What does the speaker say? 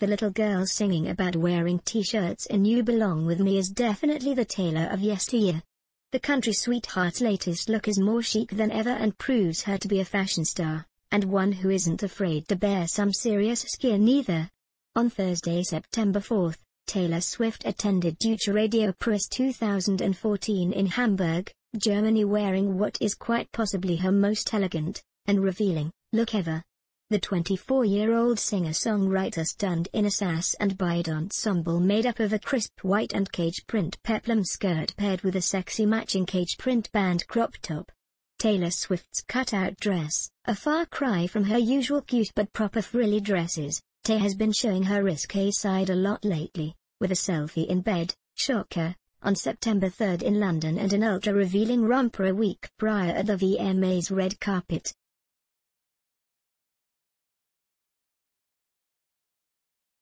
The little girl singing about wearing t-shirts in You Belong With Me is definitely the Taylor of yesteryear. The country sweetheart's latest look is more chic than ever and proves her to be a fashion star, and one who isn't afraid to bear some serious skin either. On Thursday, September 4th, Taylor Swift attended Deutsche Radio Press 2014 in Hamburg, Germany, wearing what is quite possibly her most elegant and revealing look ever. The 24-year-old singer-songwriter stunned in a sass and bide ensemble made up of a crisp white and cage print peplum skirt paired with a sexy matching cage print band crop top. Taylor Swift's cutout dress, a far cry from her usual cute but proper frilly dresses, Tay has been showing her risque side a lot lately, with a selfie in bed, shocker, on September 3rd in London and an ultra-revealing romper a week prior at the VMA's red carpet.